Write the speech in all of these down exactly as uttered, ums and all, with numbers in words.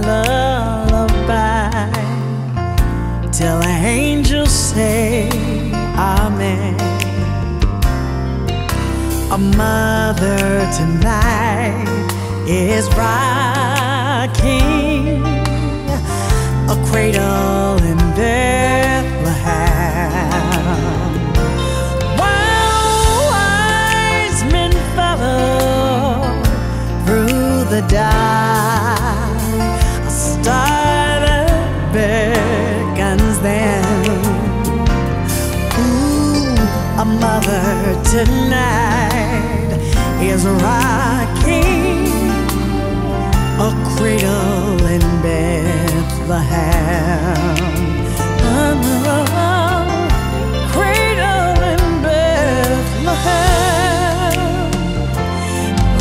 lullaby till angels say amen. A mother tonight is rocking a cradle in Bethlehem. While wise men follow through the dark, a star that beckons them. Ooh, a mother tonight is rocking a cradle in Bethlehem. Oh, cradle in Bethlehem.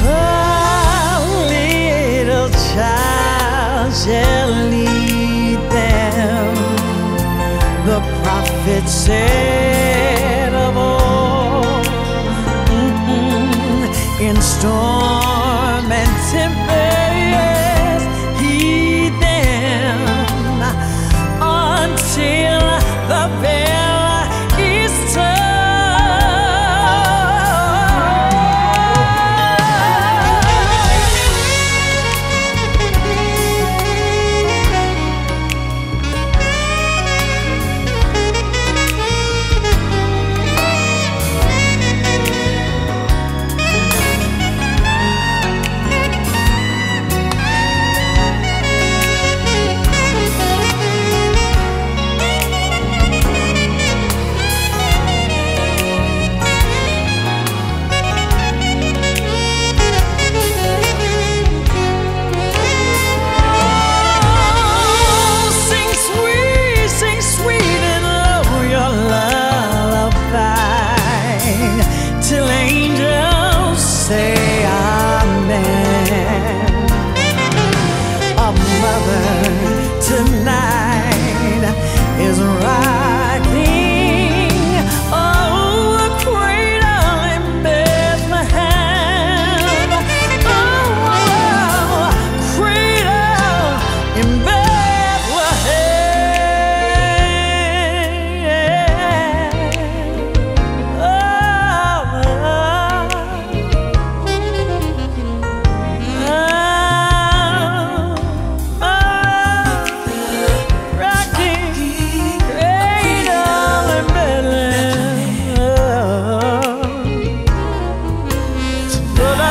Oh, little child shall lead them. The prophet said of old, mm-hmm, in storm and tempest.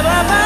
Bye.